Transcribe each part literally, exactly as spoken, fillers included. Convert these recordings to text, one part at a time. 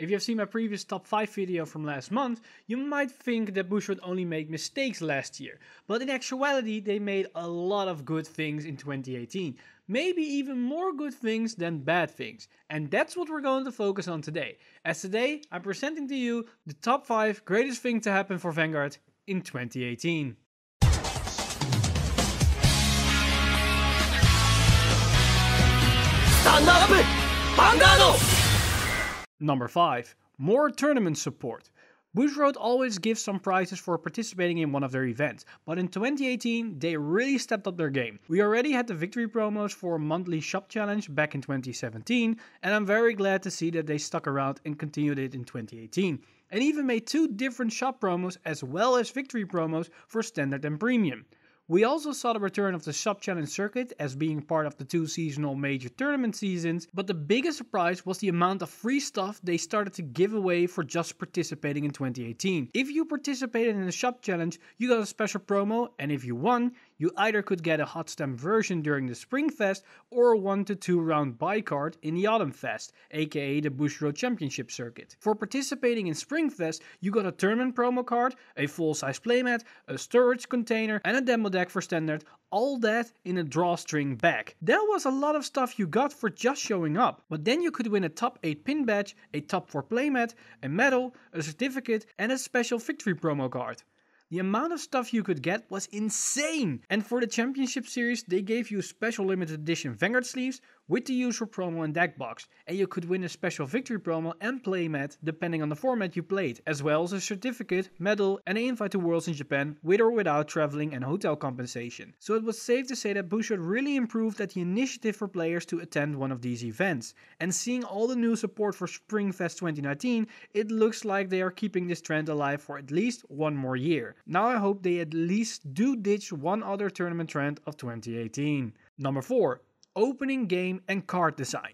If you have seen my previous top five video from last month, you might think that Bushiroad only made mistakes last year, but in actuality they made a lot of good things in twenty eighteen. Maybe even more good things than bad things. And that's what we're going to focus on today, as today I'm presenting to you the top five greatest thing to happen for Vanguard in twenty eighteen. Stand up, Vanguard! Number five. More tournament support. Bushiroad always gives some prizes for participating in one of their events, but in twenty eighteen they really stepped up their game. We already had the victory promos for monthly shop challenge back in twenty seventeen, and I'm very glad to see that they stuck around and continued it in twenty eighteen, and even made two different shop promos as well as victory promos for standard and premium. We also saw the return of the Shop Challenge circuit as being part of the two seasonal major tournament seasons, but the biggest surprise was the amount of free stuff they started to give away for just participating in twenty eighteen. If you participated in the Shop Challenge, you got a special promo, and if you won, you either could get a hot stamp version during the Spring Fest or a one to two round buy card in the Autumn Fest, aka the Bushiroad Championship Circuit. For participating in Spring Fest, you got a tournament promo card, a full-size playmat, a storage container and a demo deck for standard, all that in a drawstring bag. That was a lot of stuff you got for just showing up, but then you could win a top eight pin badge, a top four playmat, a medal, a certificate and a special victory promo card. The amount of stuff you could get was insane! And for the championship series they gave you special limited edition Vanguard sleeves with the usual promo and deck box, and you could win a special victory promo and playmat depending on the format you played, as well as a certificate, medal and an invite to Worlds in Japan with or without traveling and hotel compensation. So it was safe to say that Bushiroad really improved at the initiative for players to attend one of these events, and seeing all the new support for Spring Fest twenty nineteen, it looks like they are keeping this trend alive for at least one more year. Now I hope they at least do ditch one other tournament trend of twenty eighteen. Number four. Opening game and card design.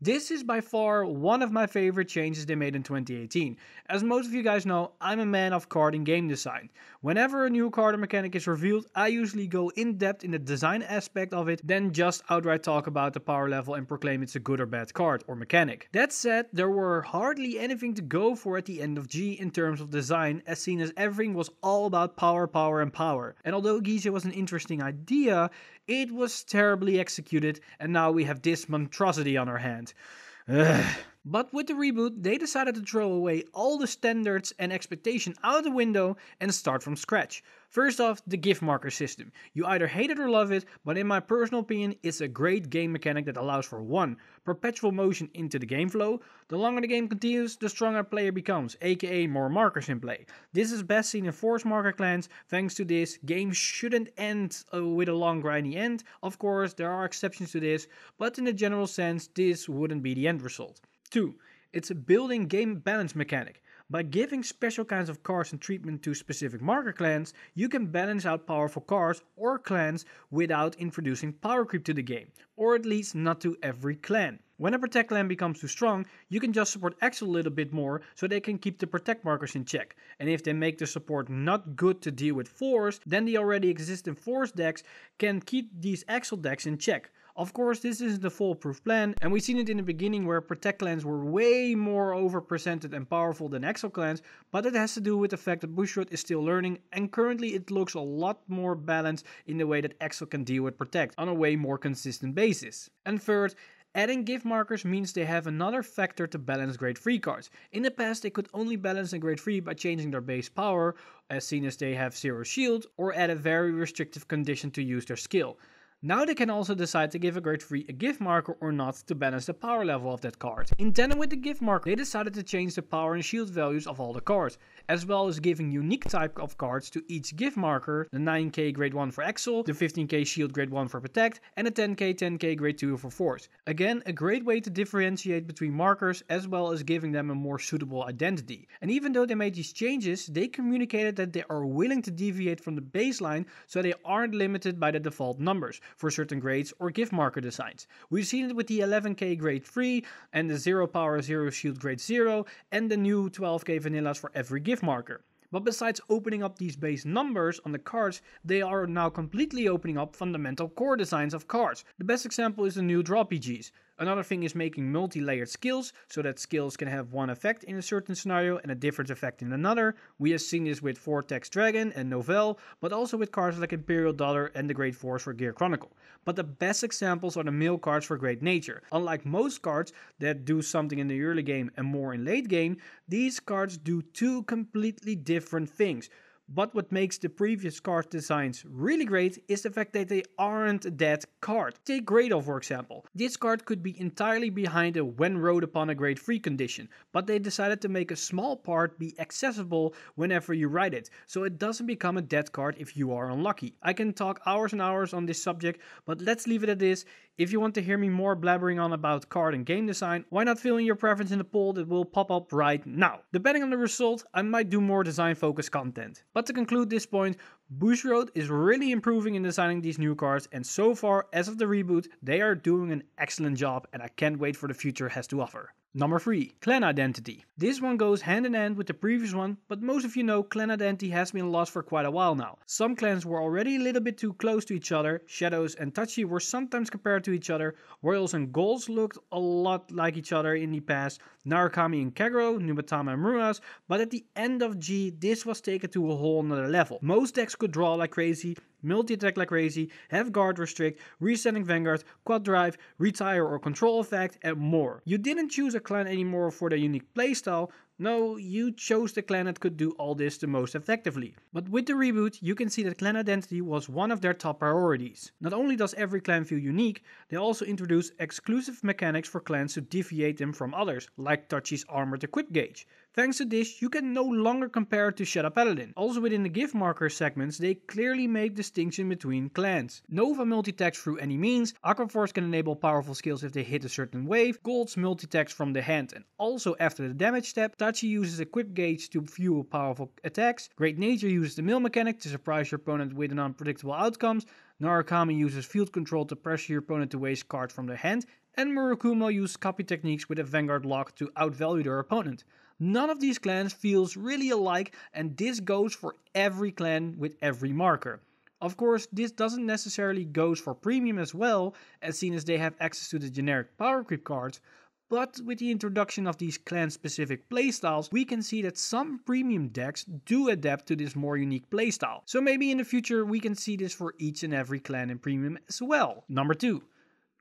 This is by far one of my favorite changes they made in twenty eighteen. As most of you guys know, I'm a man of card and game design. Whenever a new card or mechanic is revealed, I usually go in depth in the design aspect of it, then just outright talk about the power level and proclaim it's a good or bad card or mechanic. That said, there were hardly anything to go for at the end of G in terms of design, as seen as everything was all about power, power and power. And although Gizeh was an interesting idea, it was terribly executed and now we have this monstrosity on our hands. Ugh. But with the reboot, they decided to throw away all the standards and expectation out of the window and start from scratch. First off, the GIF marker system. You either hate it or love it, but in my personal opinion, it's a great game mechanic that allows for one, perpetual motion into the game flow. The longer the game continues, the stronger a player becomes, aka more markers in play. This is best seen in Force marker clans. Thanks to this, games shouldn't end uh, with a long grindy end. Of course, there are exceptions to this, but in the general sense, this wouldn't be the end result. two. It's a building game balance mechanic. By giving special kinds of cards and treatment to specific marker clans, you can balance out powerful cards or clans without introducing power creep to the game, or at least not to every clan. When a Protect clan becomes too strong, you can just support Axel a little bit more so they can keep the Protect markers in check, and if they make the support not good to deal with Force, then the already existing Force decks can keep these Axel decks in check. Of course, this isn't a foolproof plan, and we've seen it in the beginning where Protect clans were way more overpresented and powerful than Excel clans, but it has to do with the fact that Bushiroad is still learning, and currently it looks a lot more balanced in the way that Excel can deal with Protect on a way more consistent basis. And third, adding GIF markers means they have another factor to balance grade three cards. In the past they could only balance a grade three by changing their base power, as seen as they have zero shield, or add a very restrictive condition to use their skill. Now they can also decide to give a grade three a GIF marker or not to balance the power level of that card. In tandem with the GIF marker, they decided to change the power and shield values of all the cards, as well as giving unique type of cards to each GIF marker, the nine K grade one for Axel, the fifteen K shield grade one for Protect, and the ten K ten K grade two for Force. Again, a great way to differentiate between markers, as well as giving them a more suitable identity. And even though they made these changes, they communicated that they are willing to deviate from the baseline, so they aren't limited by the default numbers for certain grades or GIF marker designs. We've seen it with the eleven K grade three and the zero power zero shield grade zero and the new twelve K vanillas for every GIF marker. But besides opening up these base numbers on the cards, they are now completely opening up fundamental core designs of cards. The best example is the new draw P Gs. Another thing is making multi-layered skills, so that skills can have one effect in a certain scenario and a different effect in another. We have seen this with Vortex Dragon and Novelle, but also with cards like Imperial Dollar and the Great Force for Gear Chronicle. But the best examples are the mill cards for Great Nature. Unlike most cards that do something in the early game and more in late game, these cards do two completely different things. But what makes the previous card designs really great is the fact that they aren't a dead card. Take Grado for example. This card could be entirely behind a when rode upon a grade three condition, but they decided to make a small part be accessible whenever you ride it, so it doesn't become a dead card if you are unlucky. I can talk hours and hours on this subject, but let's leave it at this. If you want to hear me more blabbering on about card and game design, why not fill in your preference in the poll that will pop up right now. Depending on the result, I might do more design focused content. But to conclude this point, Bushiroad is really improving in designing these new cards, and so far as of the reboot, they are doing an excellent job and I can't wait for the future has to offer. Number three. Clan Identity. This one goes hand in hand with the previous one, but most of you know Clan Identity has been lost for quite a while now. Some clans were already a little bit too close to each other, Shadows and Tachi were sometimes compared to each other, Royals and Golds looked a lot like each other in the past, Narukami and Kagero, Nubatama and Muras, but at the end of G, this was taken to a whole nother level. Most decks could draw like crazy, multi-attack like crazy, have guard restrict, resetting vanguard, quad drive, retire or control effect, and more. You didn't choose a clan anymore for their unique playstyle. No, you chose the clan that could do all this the most effectively. But with the reboot, you can see that clan identity was one of their top priorities. Not only does every clan feel unique, they also introduce exclusive mechanics for clans to deviate them from others, like Tachi's armored equip gauge. Thanks to this, you can no longer compare it to Shadow Paladin. Also within the GIF marker segments, they clearly make distinction between clans. Nova multi-attacks through any means, Aquaforce can enable powerful skills if they hit a certain wave, Golds multi-attacks from the hand and also after the damage step, Tachi uses equip gauge to fuel powerful attacks, Great Nature uses the mill mechanic to surprise your opponent with an unpredictable outcomes, Narukami uses field control to pressure your opponent to waste cards from their hand, and Murakumo uses copy techniques with a vanguard lock to outvalue their opponent. None of these clans feels really alike, and this goes for every clan with every marker. Of course, this doesn't necessarily goes for premium as well, as seen as they have access to the generic power creep cards, but with the introduction of these clan-specific playstyles, we can see that some premium decks do adapt to this more unique playstyle. So maybe in the future we can see this for each and every clan in premium as well. Number two.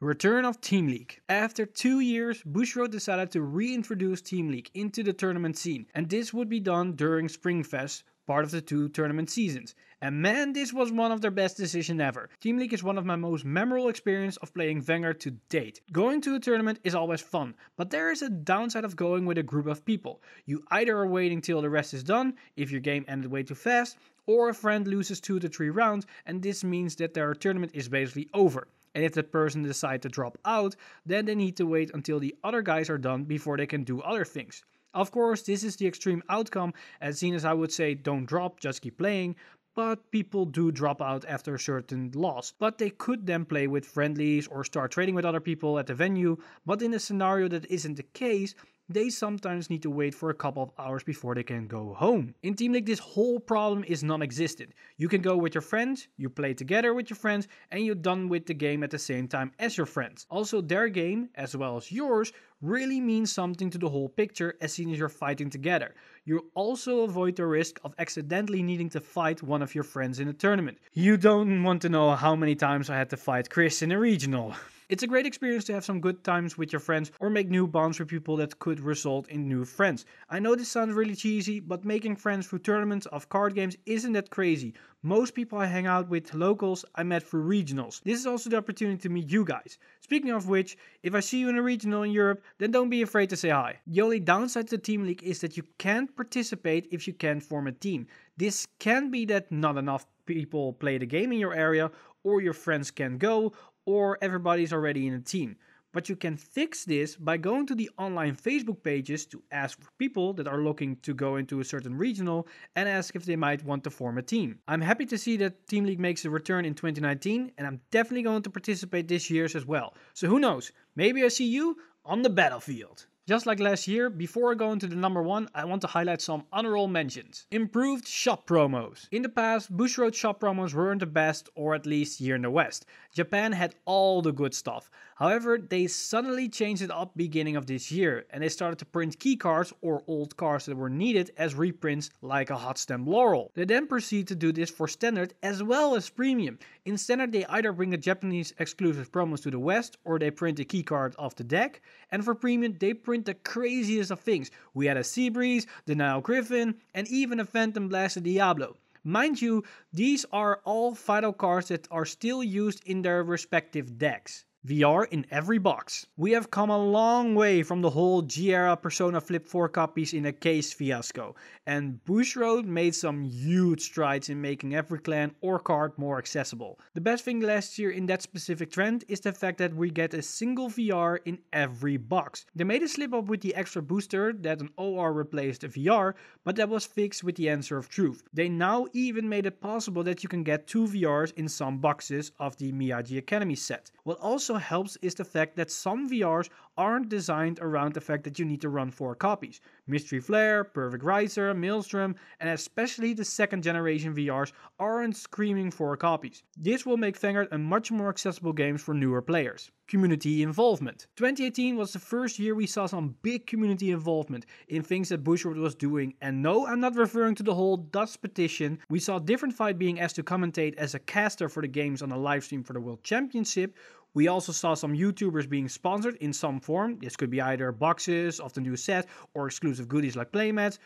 Return of Team League. After two years, Bushiroad decided to reintroduce Team League into the tournament scene, and this would be done during Spring Fest, part of the two tournament seasons. And man, this was one of their best decisions ever. Team League is one of my most memorable experiences of playing Vanguard to date. Going to a tournament is always fun, but there is a downside of going with a group of people. You either are waiting till the rest is done, if your game ended way too fast, or a friend loses two to three rounds, and this means that their tournament is basically over. And if that person decides to drop out, then they need to wait until the other guys are done before they can do other things. Of course, this is the extreme outcome, as seen as I would say don't drop, just keep playing, but people do drop out after a certain loss. But they could then play with friendlies or start trading with other people at the venue, but in a scenario that isn't the case, they sometimes need to wait for a couple of hours before they can go home. In Team League, this whole problem is non-existent. You can go with your friends, you play together with your friends, and you're done with the game at the same time as your friends. Also, their game, as well as yours, really means something to the whole picture as soon as you're fighting together. You also avoid the risk of accidentally needing to fight one of your friends in a tournament. You don't want to know how many times I had to fight Chris in a regional. It's a great experience to have some good times with your friends or make new bonds with people that could result in new friends. I know this sounds really cheesy, but making friends through tournaments of card games isn't that crazy. Most people I hang out with, locals, I met through regionals. This is also the opportunity to meet you guys. Speaking of which, if I see you in a regional in Europe, then don't be afraid to say hi. The only downside to Team League is that you can't participate if you can't form a team. This can be that not enough people play the game in your area, or your friends can't go, or everybody's already in a team. But you can fix this by going to the online Facebook pages to ask for people that are looking to go into a certain regional and ask if they might want to form a team. I'm happy to see that Team League makes a return in twenty nineteen, and I'm definitely going to participate this year as well. So who knows, maybe I see you on the battlefield. Just like last year, before I go into the number one, I want to highlight some honorable mentions. Improved shop promos. In the past, Bushiroad shop promos weren't the best, or at least here in the West. Japan had all the good stuff. However, they suddenly changed it up beginning of this year, and they started to print key cards or old cards that were needed as reprints like a hot stem Laurel. They then proceed to do this for standard as well as premium. In standard, they either bring the Japanese exclusive promos to the West or they print the key card off the deck, and for premium they print the craziest of things. We had a Seabreeze, the Nile Griffin, and even a Phantom Blaster Diablo. Mind you, these are all vital cards that are still used in their respective decks. V R in every box. We have come a long way from the whole Gear Persona Flip four copies in a case fiasco, and Bushiroad made some huge strides in making every clan or card more accessible. The best thing last year in that specific trend is the fact that we get a single V R in every box. They made a slip up with the extra booster that an O R replaced a V R, but that was fixed with the Answer of Truth. They now even made it possible that you can get two V Rs in some boxes of the Miyagi Academy set. What also helps is the fact that some V Rs aren't designed around the fact that you need to run four copies. Mystery Flare, Perfect Riser, Maelstrom, and especially the second generation V Rs aren't screaming for copies. This will make Vanguard a much more accessible game for newer players. Community involvement. twenty eighteen was the first year we saw some big community involvement in things that Bushiroad was doing, and no, I'm not referring to the whole Dutch petition. We saw different fight being asked to commentate as a caster for the games on a livestream for the World Championship. We also saw some YouTubers being sponsored in some form. This could be either boxes of the new set or exclusive goodies like playmats.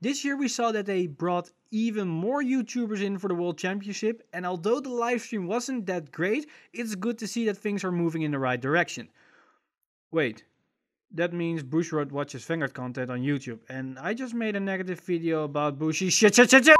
This year we saw that they brought even more YouTubers in for the World Championship, and although the livestream wasn't that great, it's good to see that things are moving in the right direction. Wait, that means Bushiroad watches Vanguard content on YouTube, and I just made a negative video about Bushi shit shit shit shit!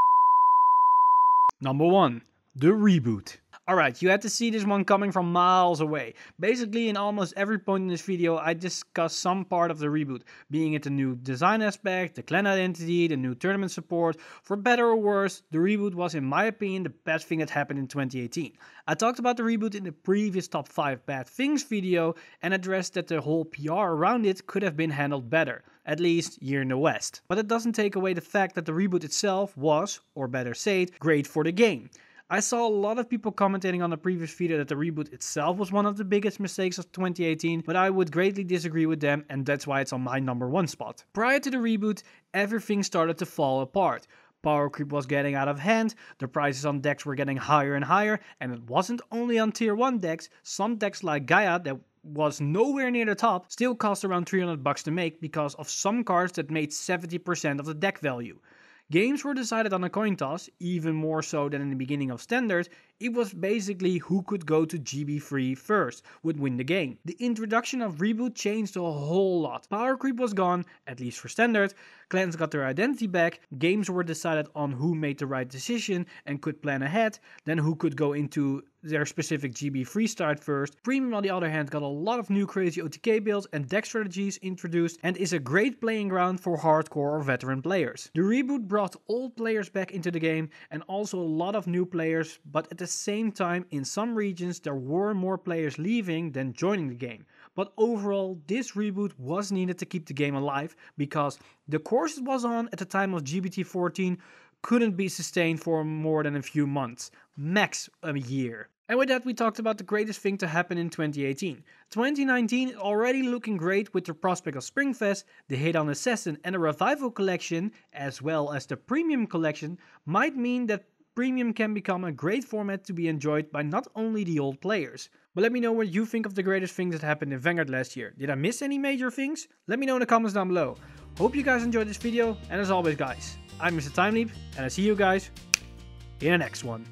Number one, the reboot. Alright, you had to see this one coming from miles away. Basically, in almost every point in this video, I discuss some part of the reboot, being it the new design aspect, the clan identity, the new tournament support. For better or worse, the reboot was, in my opinion, the best thing that happened in twenty eighteen. I talked about the reboot in the previous top five bad things video and addressed that the whole P R around it could have been handled better, at least here in the West. But it doesn't take away the fact that the reboot itself was, or better said, great for the game. I saw a lot of people commentating on the previous video that the reboot itself was one of the biggest mistakes of twenty eighteen, but I would greatly disagree with them, and that's why it's on my number one spot. Prior to the reboot, everything started to fall apart. Power creep was getting out of hand, the prices on decks were getting higher and higher, and it wasn't only on tier one decks. Some decks like Gaia that was nowhere near the top still cost around three hundred bucks to make because of some cards that made seventy percent of the deck value. Games were decided on a coin toss, even more so than in the beginning of Standard. It was basically who could go to G B three first would win the game. The introduction of Reboot changed a whole lot. Power creep was gone, at least for Standard, clans got their identity back, games were decided on who made the right decision and could plan ahead, then who could go into their specific G B three start first. Premium, on the other hand, got a lot of new crazy O T K builds and deck strategies introduced and is a great playing ground for hardcore or veteran players. The reboot brought old players back into the game and also a lot of new players, but at the same time in some regions there were more players leaving than joining the game. But overall, this reboot was needed to keep the game alive because the course it was on at the time of G B T fourteen couldn't be sustained for more than a few months, max a year. And with that, we talked about the greatest thing to happen in twenty eighteen. twenty nineteen is already looking great with the prospect of Spring Fest, the Heidan Assassin and the Revival Collection, as well as the Premium Collection, might mean that Premium can become a great format to be enjoyed by not only the old players. But let me know what you think of the greatest things that happened in Vanguard last year. Did I miss any major things? Let me know in the comments down below. Hope you guys enjoyed this video, and as always guys, I'm Mister Time Leap, and I see you guys in the next one.